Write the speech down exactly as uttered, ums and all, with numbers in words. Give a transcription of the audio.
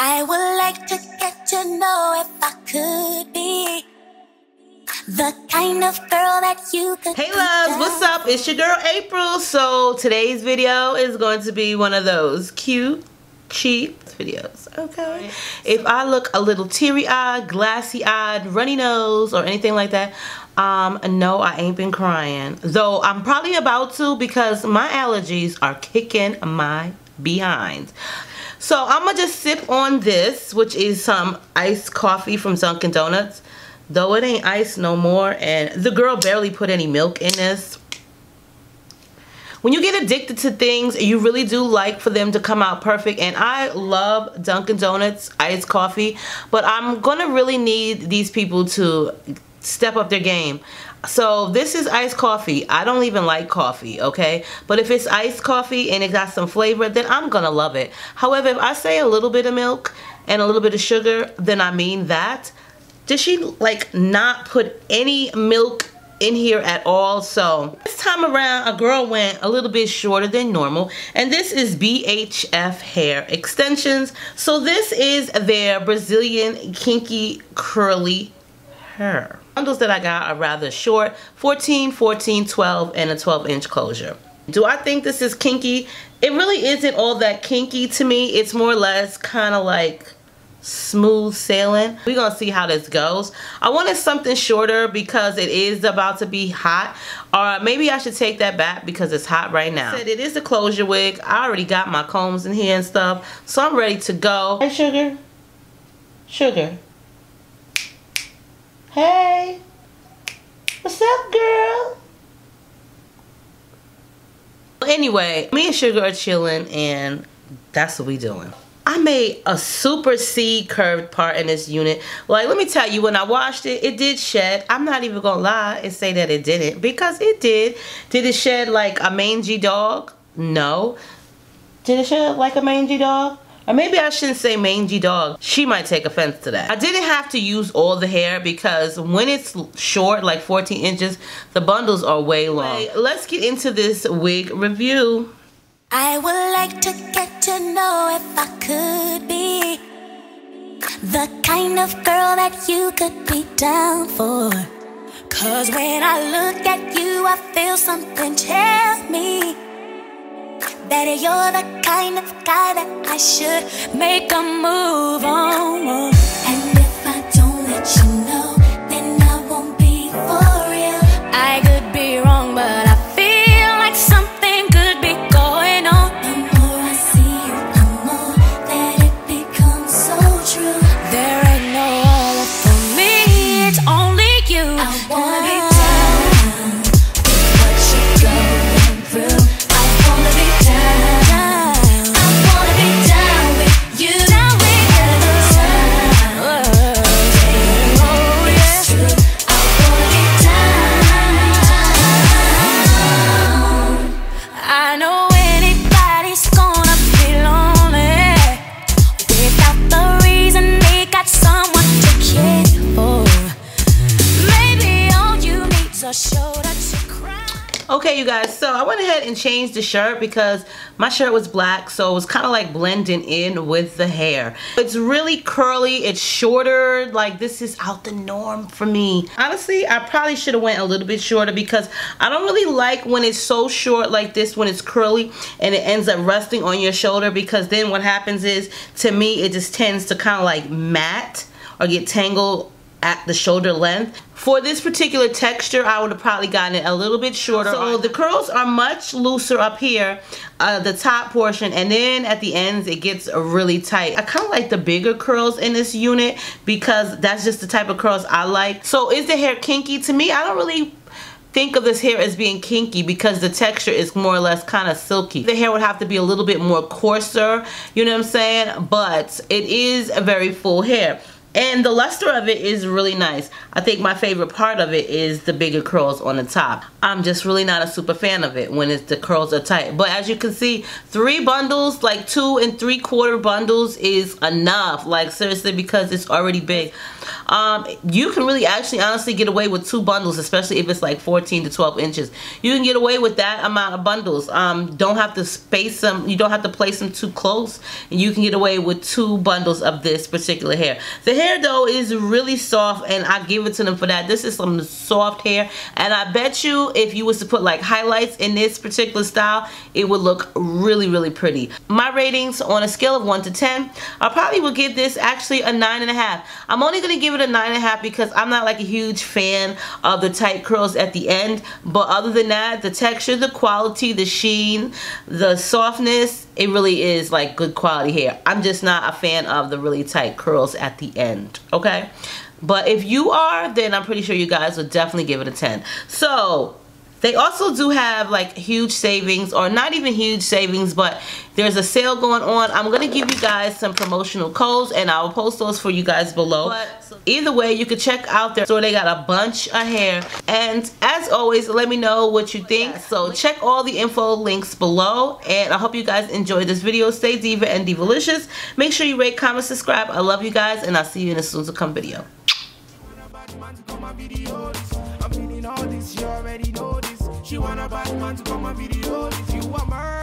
I would like to get to know if I could be the kind of girl that you could. Hey loves, what's up? It's your girl April. So today's video is going to be one of those cute, cheap videos. Okay. If I look a little teary-eyed, glassy-eyed, runny nose, or anything like that, um, no, I ain't been crying. Though I'm probably about to because my allergies are kicking my behind. So I'm gonna just sip on this, which is some iced coffee from Dunkin' Donuts. Though it ain't iced no more, and the girl barely put any milk in this. When you get addicted to things, you really do like for them to come out perfect. And I love Dunkin' Donuts iced coffee, but I'm gonna really need these people to step up their game. So this is iced coffee. I don't even like coffee, okay? But if it's iced coffee and it got some flavor, then I'm gonna love it. However, if I say a little bit of milk and a little bit of sugar, then I mean that. Did she like not put any milk in here at all? So this time around, a girl went a little bit shorter than normal, and this is B H F Hair Extensions. So this is their Brazilian kinky curly hair. The bundles that I got are rather short, fourteen, fourteen, twelve, and a twelve inch closure. Do I think this is kinky? It really isn't all that kinky to me. It's more or less kind of like smooth sailing. We're gonna see how this goes. I wanted something shorter because it is about to be hot, or maybe I should take that back because it's hot right now. I said it is a closure wig. I already got my combs in here and stuff, so I'm ready to go. Hey, sugar. Sugar. Hey, what's up, girl? Anyway, me and Sugar are chilling, and that's what we doing. I made a super C curved part in this unit. Like, let me tell you, when I washed it, it did shed. I'm not even gonna lie and say that it didn't, because it did. Did it shed like a mangy dog? No. Did it shed like a mangy dog? Or maybe I shouldn't say mangy dog. She might take offense to that. I didn't have to use all the hair because when it's short, like fourteen inches, the bundles are way long. Right, let's get into this wig review. I would like to get to know if I could be the kind of girl that you could be down for. Cause when I look at you, I feel something tell me that you're the kind of guy that I should make a move on. And if I don't let you know, then I won't be for real. I could be wrong, but I feel like something could be going on. The more I see you, the more that it becomes so true. There ain't no other for me, it's only you. I wanna be down with what you're going through. Okay, you guys, so I went ahead and changed the shirt because my shirt was black, so it was kind of like blending in with the hair. It's really curly, it's shorter, like this is out the norm for me. Honestly, I probably should have went a little bit shorter because I don't really like when it's so short like this, when it's curly and it ends up resting on your shoulder, because then what happens is, to me, it just tends to kind of like matte or get tangled at the shoulder length. For this particular texture, I would have probably gotten it a little bit shorter. So the curls are much looser up here, uh, the top portion, and then at the ends it gets really tight. I kind of like the bigger curls in this unit because that's just the type of curls I like. So is the hair kinky? To me, I don't really think of this hair as being kinky because the texture is more or less kind of silky. The hair would have to be a little bit more coarser, you know what I'm saying? But it is a very full hair. And the luster of it is really nice. I think my favorite part of it is the bigger curls on the top. I'm just really not a super fan of it when it's, the curls are tight. But as you can see, three bundles, like two and three quarter bundles is enough. Like seriously, because it's already big. Um, you can really actually honestly get away with two bundles, especially if it's like fourteen to twelve inches. You can get away with that amount of bundles. Um, don't have to space them. You don't have to place them too close. And you can get away with two bundles of this particular hair. The hair though is really soft, and I give it to them for that. This is some soft hair, and I bet you, if you was to put like highlights in this particular style, it would look really, really pretty. My ratings on a scale of one to ten, I probably would give this actually a nine and a half. I'm only going to give it a nine and a half because I'm not like a huge fan of the tight curls at the end. But other than that, the texture, the quality, the sheen, the softness, it really is like good quality hair. I'm just not a fan of the really tight curls at the end. Okay. But if you are, then I'm pretty sure you guys would definitely give it a ten. So they also do have like huge savings, or not even huge savings, but there's a sale going on. I'm going to give you guys some promotional codes, and I'll post those for you guys below. But either way, you can check out their store. They got a bunch of hair. And as always, let me know what you think. So check all the info links below, and I hope you guys enjoyed this video. Stay diva and divalicious. Make sure you rate, comment, subscribe. I love you guys, and I'll see you in a soon to come video. Videos. I'm feeling all this, you already know this. She want a bad man to come on videos. If you want her